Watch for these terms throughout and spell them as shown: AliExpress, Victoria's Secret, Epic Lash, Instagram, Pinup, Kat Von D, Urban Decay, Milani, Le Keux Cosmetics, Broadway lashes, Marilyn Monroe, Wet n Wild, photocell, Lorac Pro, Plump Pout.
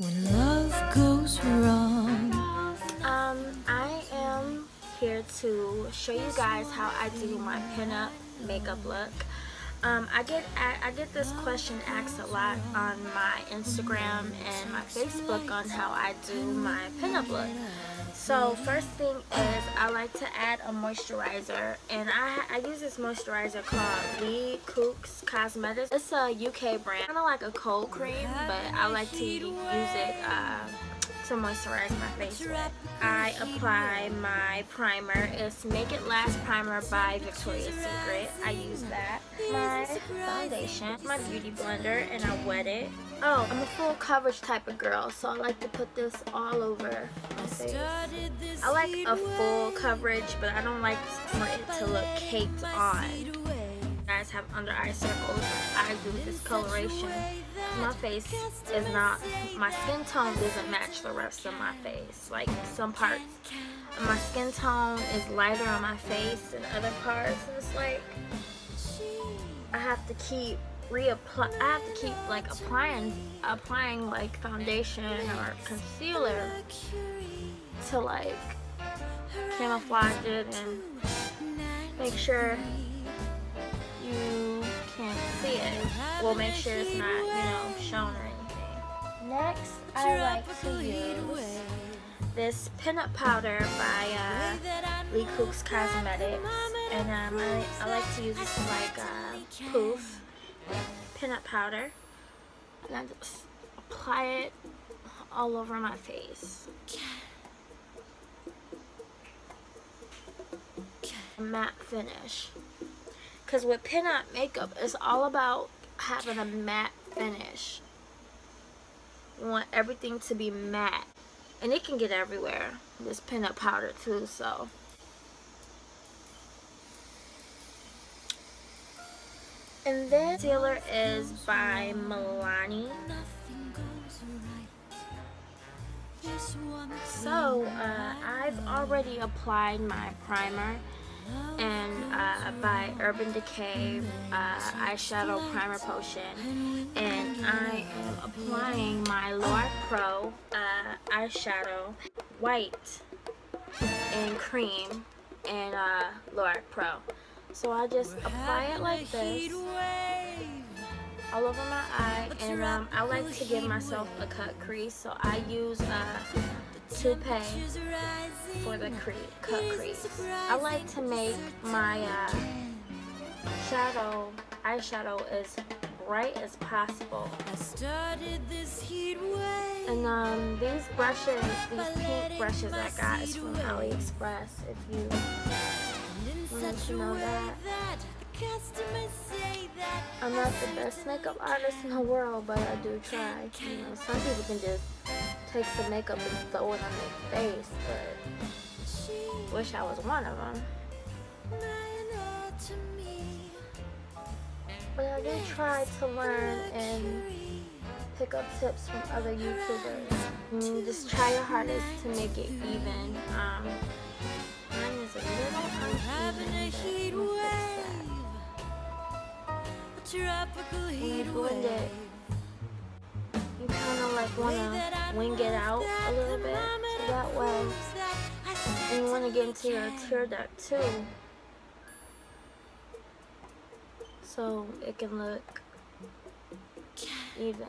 When love goes wrong. I am here to show you guys how I do my pinup makeup look. I get this question asked a lot on my Instagram and my Facebook on how I do my pinup look. So first thing is I like to add a moisturizer, and I use this moisturizer called Le Keux Cosmetics. It's a UK brand, kind of like a cold cream, but I like to use it to moisturize my face with. I apply my primer. It's Make It Last Primer by Victoria's Secret. I use that. My foundation, my beauty blender, and I wet it. Oh, I'm a full coverage type of girl, so I like to put this all over my face. I like a full coverage, but I don't like for it to look caked on. You guys have under eye circles. I do this coloration. My face is not, my skin tone doesn't match the rest of my face. Like some parts, my skin tone is lighter on my face than other parts. It's like I have to keep reapply. I have to keep like applying like foundation or concealer to like camouflage it and make sure you can't see it. Well, make sure it's not, you know, shown or anything. Next, I like to use this pinup powder by Le Keux Cosmetics, and I like to use this like poof pinup powder, and I just apply it all over my face. Matte finish, because with pinup makeup, it's all about having a matte finish. You want everything to be matte. And it can get everywhere, this pinup powder too, so. And this concealer is by Milani. So, I've already applied my primer, and by Urban Decay eyeshadow primer potion, and I am applying my Lorac Pro eyeshadow, white and cream, and Lorac Pro. So I just apply it like this all over my eye, and I like to give myself a cut crease, so I use toupee for the cut crease. I like to make my eyeshadow as bright as possible. And these brushes, these pink brushes I got is from AliExpress, if you want to know that. I'm not the best makeup artist in the world, but I do try. You know, some people can just take some makeup and throw it on their face, but wish I was one of them. But I do try to learn and pick up tips from other YouTubers. Just try your hardest to make it even. Mine is a little uneven, but that. You kind of like want to wing it out a little bit, so that way, and you want to get into your tear duct too, so it can look even.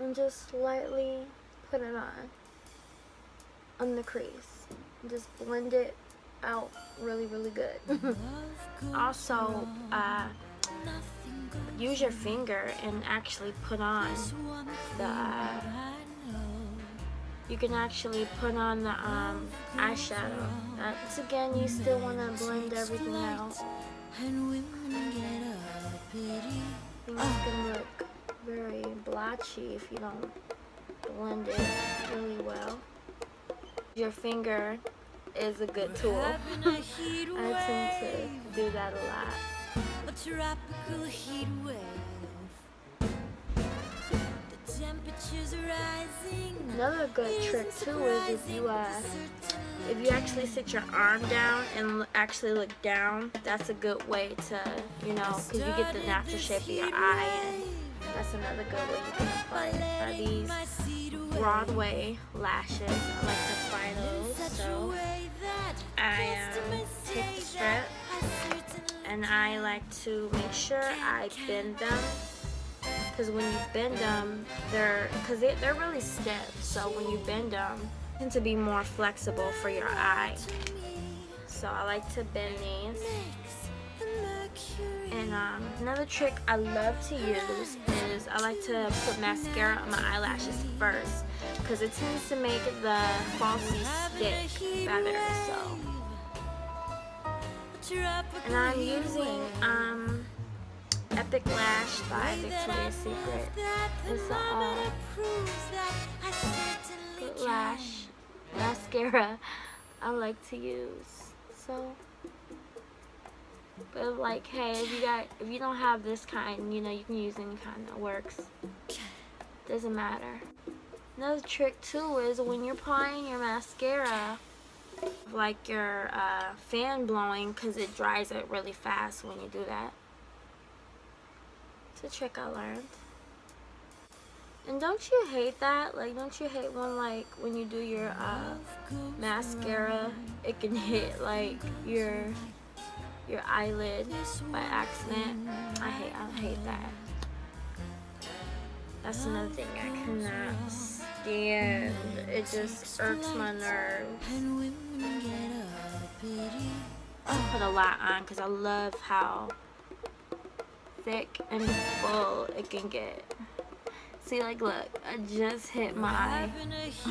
And just lightly put it on the crease. Just blend it out really, really good. Also, use your finger and actually put on the, you can actually put on the eyeshadow. Once again, you still want to blend everything out. Things can look very blotchy if you don't blend it really well. Your finger is a good tool. I tend to do that a lot. A tropical heat wave. The temperature's rising. Another good trick too is if you actually sit your arm down and actually look down, that's a good way to, you know, because you get the natural shape of your eye, and that's another good way you can apply it. Are these Broadway lashes? I like to apply those, so I take the strip and I like to make sure I bend them, because when you bend them, they're really stiff. So when you bend them, they tend to be more flexible for your eye. So I like to bend these. And another trick I love to use is I like to put mascara on my eyelashes first, because it tends to make the falsies stick better. So, and I'm using Epic Lash by Victoria's Secret. It's a good lash mascara I like to use. So. But like, hey, if you don't have this kind, you know, you can use any kind that works. Doesn't matter. Another trick too is when you're applying your mascara, like your fan blowing, because it dries it really fast when you do that. It's a trick I learned. And don't you hate that? Like, don't you hate when you do your mascara, it can hit like your eyelid by accident? I hate that. That's another thing I cannot stand. It just irks my nerves. I put a lot on because I love how thick and full it can get. See, like, look, I just hit my eye. I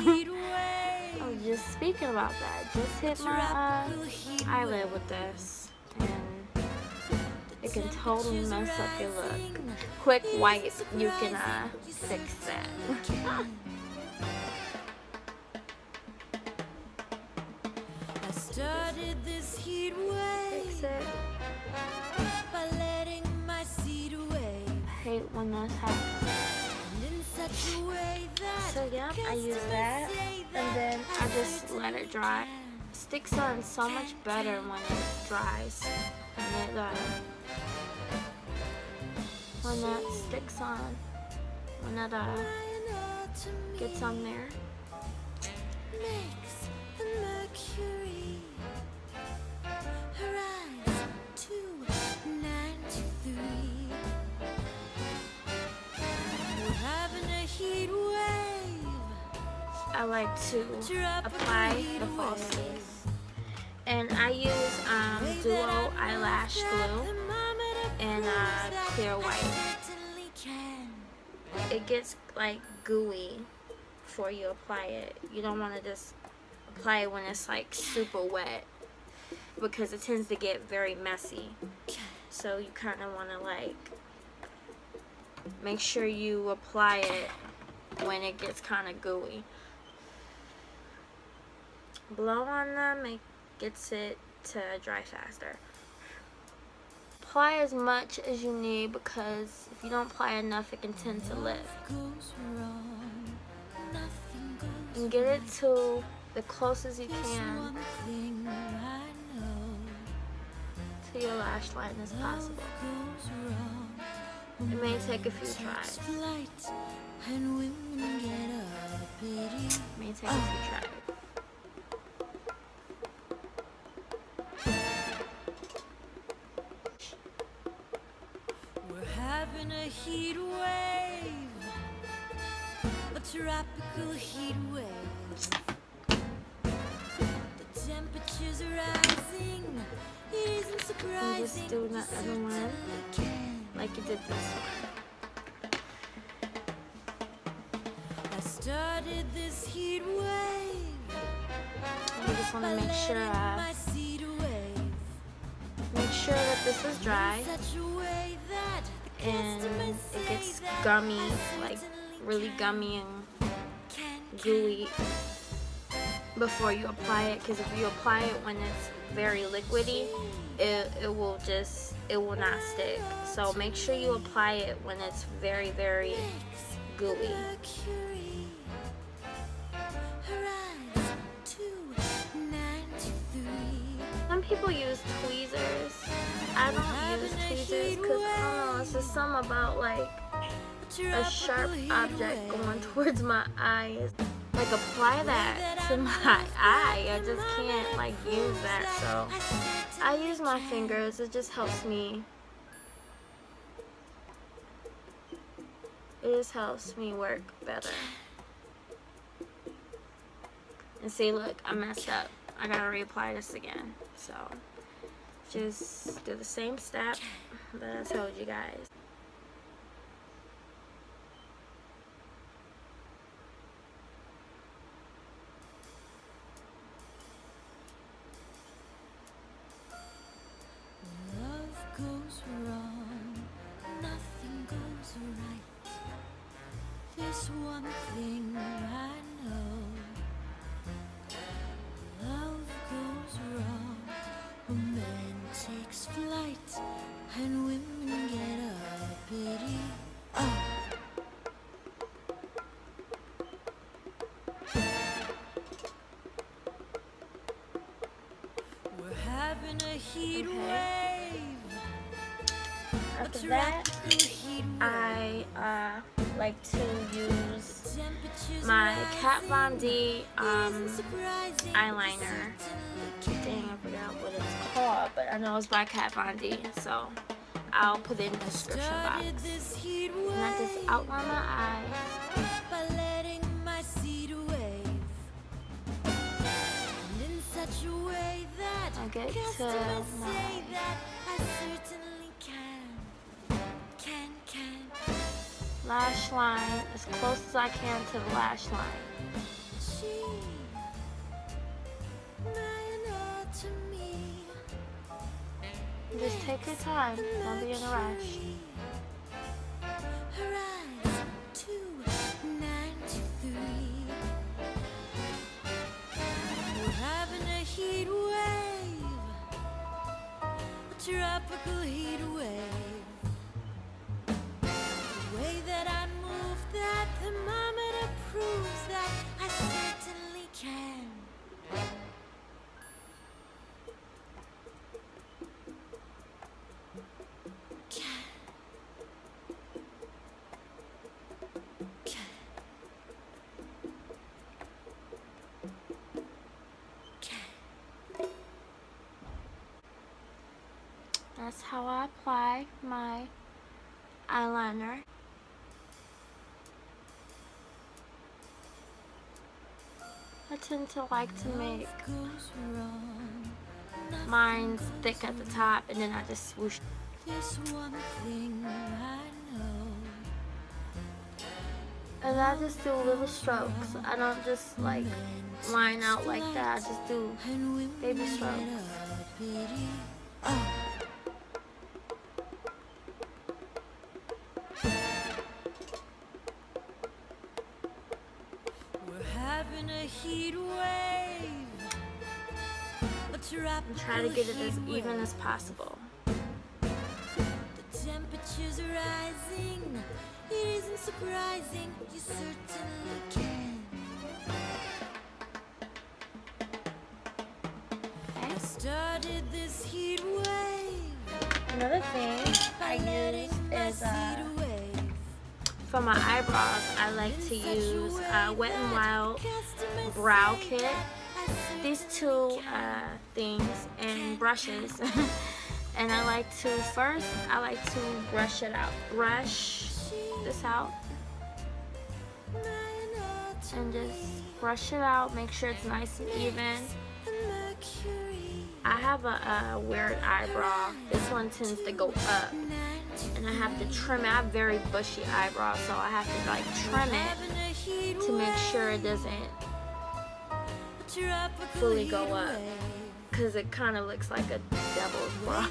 was just speaking about that. Just hit my eyelid with this. It can totally mess up your look. Quick wipe, you can fix that. Fix it. I hate when that's happening. So yeah, I use that, and then I just let it dry. Sticks on so much better when it dries. And it, when that sticks on, when that gets on there. I like to apply the falsies, and I use duo eyelash glue and clear white. It gets like gooey before you apply it. You don't want to just apply it when it's like super wet, because it tends to get very messy. So you kind of want to like make sure you apply it when it gets kind of gooey. Blow on them, it gets it to dry faster. Apply as much as you need, because if you don't apply enough, it can tend to lift. And get it to the closest you can to your lash line as possible. It may take a few tries. Tropical heat waves. The temperature's rising. It isn't surprising. I'm just doing the other one like you did this one. I started this heat wave. I just want to make sure that this is dry and it gets gummy, like really gummy and gooey before you apply it, because if you apply it when it's very liquidy, it will not stick. So make sure you apply it when it's very, very gooey. people use tweezers. I don't use tweezers because I don't know, it's just something about like a sharp object going towards my eyes. Like apply that to my eye. I just can't like use that, so I use my fingers. It just helps me. It just helps me work better. And see, look, I messed up. I gotta reapply this again. So just do the same step that I told you guys. There's one thing I know, love goes wrong, a man takes flight and women get a pity. Oh. We're having a heat wave. After that, I like to use my Kat Von D eyeliner. Dang, I forgot what it's called, but I know it's by Kat Von D, so I'll put it in the description box. And I just outline my eyes by letting my seed wave, and in such a way that I get to say that I certainly can. Lash line as close as I can to the lash line. Just take your time, don't be in a rush. We're having a heat wave, a tropical heat wave. That's how I apply my eyeliner. I tend to like to make mine thick at the top and then I just swoosh. And I just do little strokes. I don't just like line out like that. I just do baby strokes. Oh. And try to get it as even as possible. The temperature's rising. It isn't surprising. You certainly can. Okay. I started this heat wave. Another thing I use is for my eyebrows. I like to use Wet n Wild brow kit. These two things and brushes, and I like to first brush it out, brush this out, and just brush it out. Make sure it's nice and even. I have a weird eyebrow. This one tends to go up, and I have to trim it. I have very bushy eyebrows, so I have to like trim it to make sure it doesn't fully go up, because it kind of looks like a devil's bra.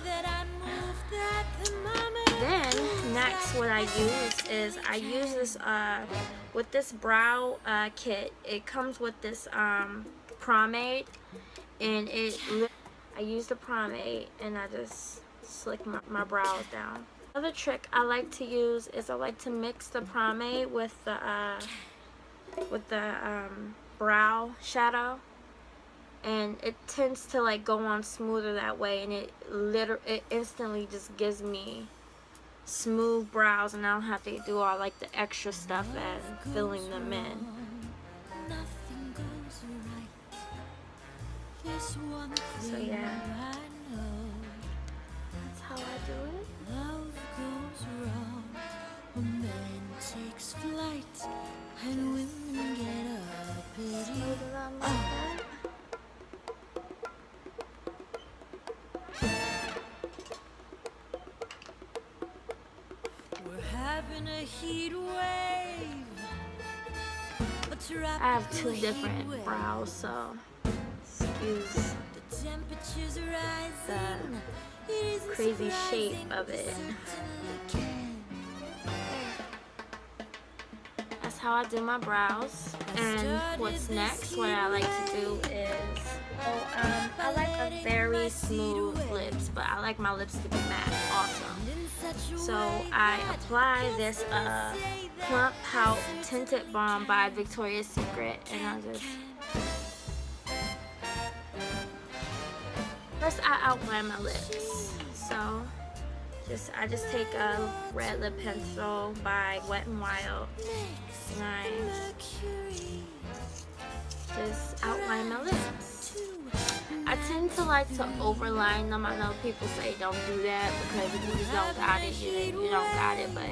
Then next what I use is I use this with this brow kit. It comes with this pomade, and I use the pomade and I just slick my brows down. Another trick I like to use is I like to mix the pomade with the brow shadow. and it tends to like go on smoother that way, and it instantly just gives me smooth brows, and I don't have to do all like the extra stuff and filling them in. So yeah, that's how I do it. Love goes wrong when man takes flight and women get up. Smooth around my head. I have two different brows, so excuse the crazy shape of it. That's how I do my brows. And what's next, what I like to do is, I like a very smooth lips, but I like my lips to be matte also. So I apply this Plump Pout Tinted Balm by Victoria's Secret, and I just first I outline my lips. So I just take a red lip pencil by Wet n Wild, and I just outline my lips. I tend to like to overline them. I know people say don't do that because if you just don't got it, you don't got it, but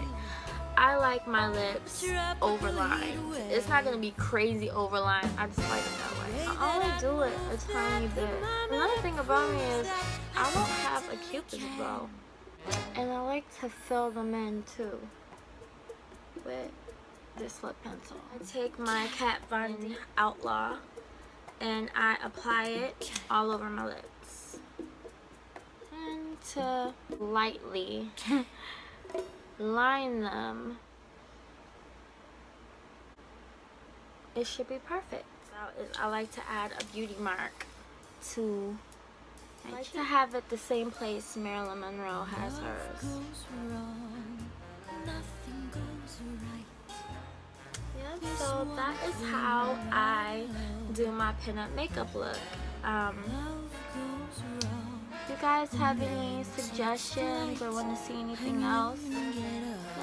I like my lips overlined. It's not gonna be crazy overlined. I just like it that way. I only do it a tiny bit. Another thing about me is I don't have a cupid's bow, and I like to fill them in too with this lip pencil. I take my Kat Von D Outlaw and I apply it all over my lips, and to lightly line them. It should be perfect. I like to add a beauty mark to. I like to have it the same place Marilyn Monroe has hers. Yeah, so that is how I do my pinup makeup look. If you guys have any suggestions or want to see anything else,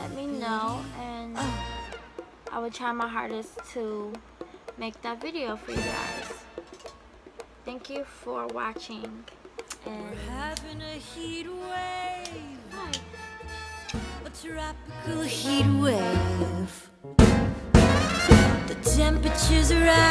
let me know, and I will try my hardest to make that video for you guys. Thank you for watching. We're having a heat wave, a tropical heat wave. The temperature's rising.